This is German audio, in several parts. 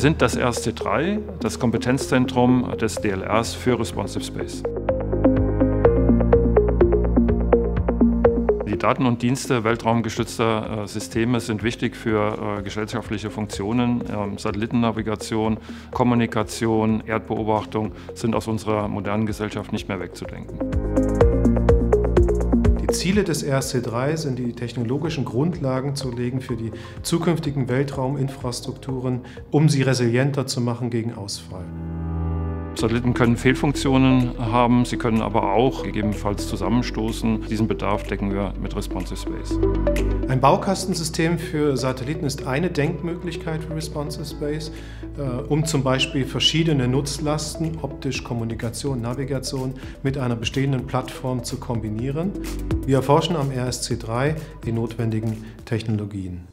Wir sind das erste 3, das Kompetenzzentrum des DLRs für Responsive Space. Die Daten und Dienste weltraumgestützter Systeme sind wichtig für gesellschaftliche Funktionen. Satellitennavigation, Kommunikation, Erdbeobachtung sind aus unserer modernen Gesellschaft nicht mehr wegzudenken. Die Ziele des RSC3 sind, die technologischen Grundlagen zu legen für die zukünftigen Weltrauminfrastrukturen, um sie resilienter zu machen gegen Ausfall. Satelliten können Fehlfunktionen haben, sie können aber auch gegebenenfalls zusammenstoßen. Diesen Bedarf decken wir mit Responsive Space. Ein Baukastensystem für Satelliten ist eine Denkmöglichkeit für Responsive Space, um zum Beispiel verschiedene Nutzlasten, optisch, Kommunikation, Navigation, mit einer bestehenden Plattform zu kombinieren. Wir erforschen am RSC3 die notwendigen Technologien.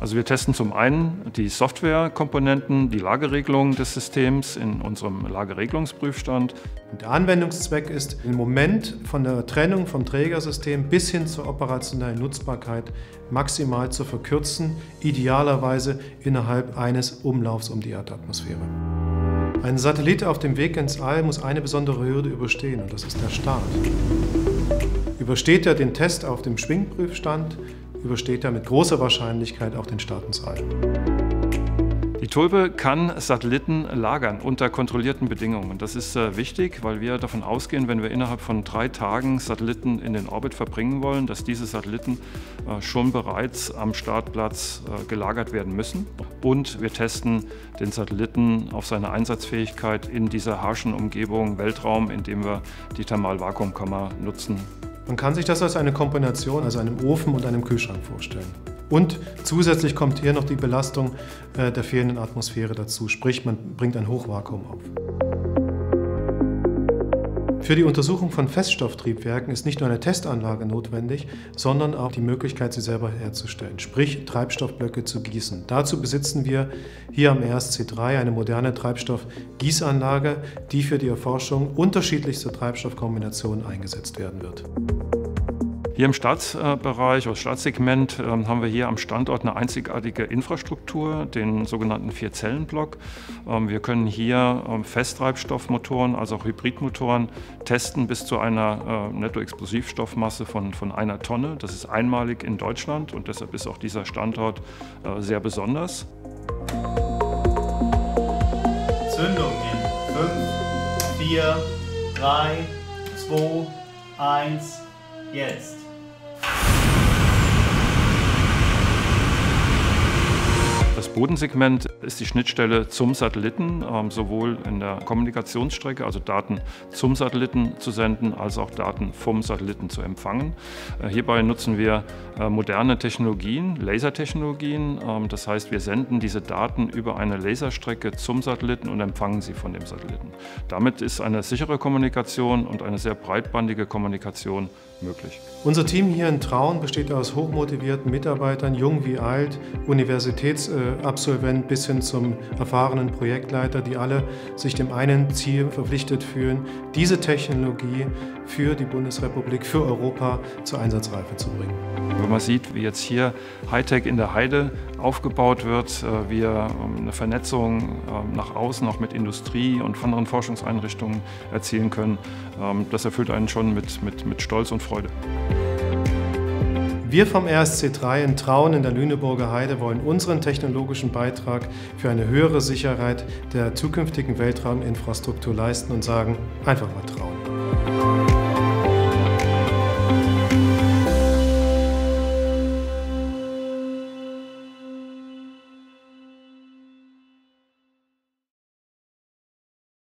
Also wir testen zum einen die Softwarekomponenten, die Lageregelung des Systems in unserem Lageregelungsprüfstand. Der Anwendungszweck ist, im Moment von der Trennung vom Trägersystem bis hin zur operationellen Nutzbarkeit maximal zu verkürzen, idealerweise innerhalb eines Umlaufs um die Erdatmosphäre. Ein Satellit auf dem Weg ins All muss eine besondere Hürde überstehen, und das ist der Start. Übersteht er den Test auf dem Schwingprüfstand, übersteht er mit großer Wahrscheinlichkeit auch den Start ins All. Die Tulpe kann Satelliten lagern unter kontrollierten Bedingungen. Das ist wichtig, weil wir davon ausgehen, wenn wir innerhalb von 3 Tagen Satelliten in den Orbit verbringen wollen, dass diese Satelliten schon bereits am Startplatz gelagert werden müssen. Und wir testen den Satelliten auf seine Einsatzfähigkeit in dieser harschen Umgebung Weltraum, indem wir die Thermalvakuumkammer nutzen. Man kann sich das als eine Kombination aus einem Ofen und einem Kühlschrank vorstellen. Und zusätzlich kommt hier noch die Belastung der fehlenden Atmosphäre dazu, sprich man bringt ein Hochvakuum auf. Für die Untersuchung von Feststofftriebwerken ist nicht nur eine Testanlage notwendig, sondern auch die Möglichkeit, sie selber herzustellen, sprich Treibstoffblöcke zu gießen. Dazu besitzen wir hier am RSC3 eine moderne Treibstoffgießanlage, die für die Erforschung unterschiedlichster Treibstoffkombinationen eingesetzt werden wird. Hier im Staatsbereich, im Staatssegment, haben wir hier am Standort eine einzigartige Infrastruktur, den sogenannten 4-Zellen-Block. Wir können hier Festtreibstoffmotoren, also auch Hybridmotoren, testen bis zu einer Nettoexplosivstoffmasse von 1 Tonne. Das ist einmalig in Deutschland und deshalb ist auch dieser Standort sehr besonders. Zündung in 5, 4, 3, 2, 1, jetzt! Das Bodensegment ist die Schnittstelle zum Satelliten, sowohl in der Kommunikationsstrecke, also Daten zum Satelliten zu senden, als auch Daten vom Satelliten zu empfangen. Hierbei nutzen wir moderne Technologien, Lasertechnologien. Das heißt, wir senden diese Daten über eine Laserstrecke zum Satelliten und empfangen sie von dem Satelliten. Damit ist eine sichere Kommunikation und eine sehr breitbandige Kommunikation möglich. Unser Team hier in Trauen besteht aus hochmotivierten Mitarbeitern, jung wie alt, Universitätsabsolvent bis hin zum erfahrenen Projektleiter, die alle sich dem einen Ziel verpflichtet fühlen, diese Technologie für die Bundesrepublik, für Europa zur Einsatzreife zu bringen. Wenn man sieht, wie jetzt hier Hightech in der Heide aufgebaut wird, wir eine Vernetzung nach außen auch mit Industrie und anderen Forschungseinrichtungen erzielen können, das erfüllt einen schon mit Stolz und Freude. Wir vom RSC3 in Trauen in der Lüneburger Heide wollen unseren technologischen Beitrag für eine höhere Sicherheit der zukünftigen Weltrauminfrastruktur leisten und sagen, einfach mal trauen.